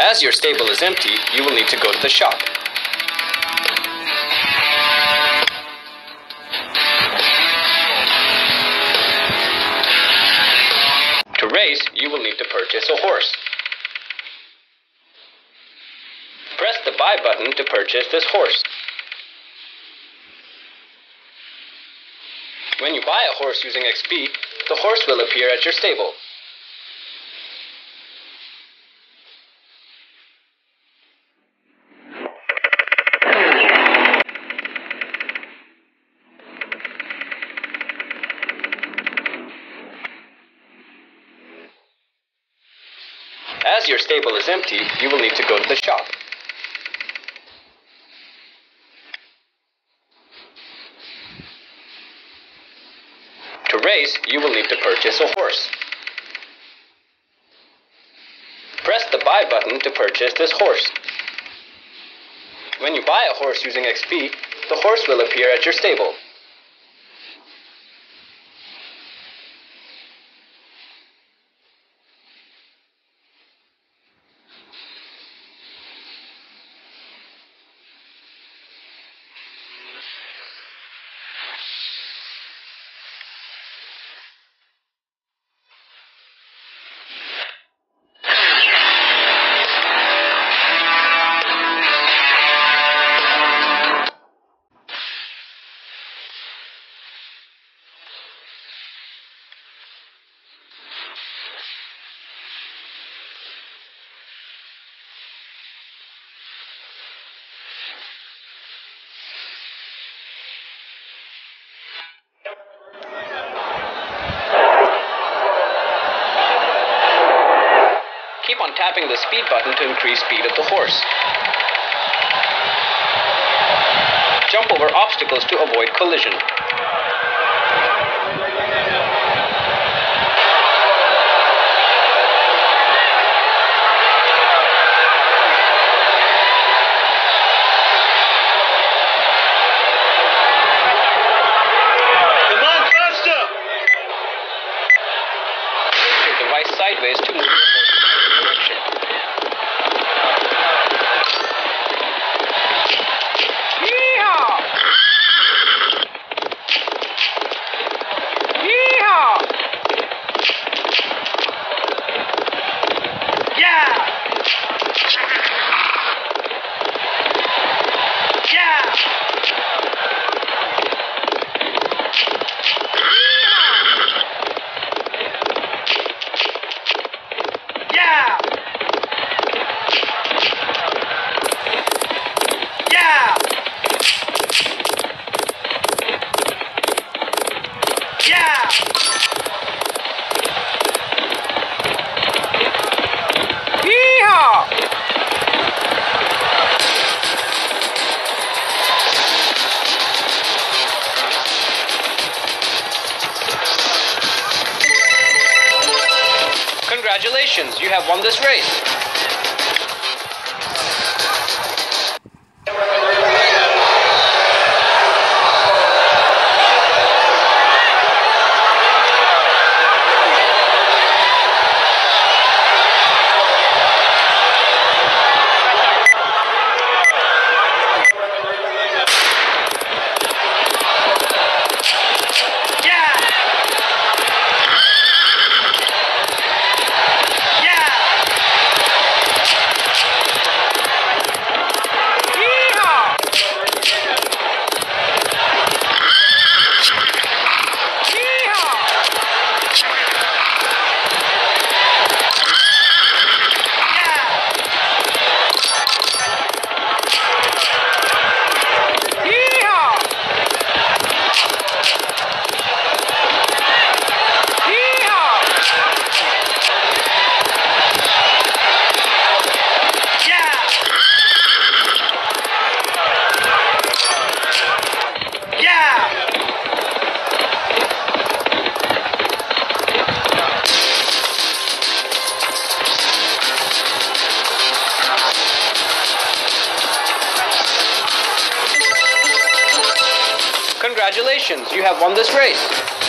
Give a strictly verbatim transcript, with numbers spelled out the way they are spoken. As your stable is empty, you will need to go to the shop. To race, you will need to purchase a horse. Press the buy button to purchase this horse. When you buy a horse using X P, the horse will appear at your stable. As your stable is empty, you will need to go to the shop. To race, you will need to purchase a horse. Press the buy button to purchase this horse. When you buy a horse using X P, the horse will appear at your stable. Keep on tapping the speed button to increase speed of the horse. Jump over obstacles to avoid collision. Come on, faster! Place your device sideways to move the horse. Congratulations, you have won this race. Congratulations, you have won this race.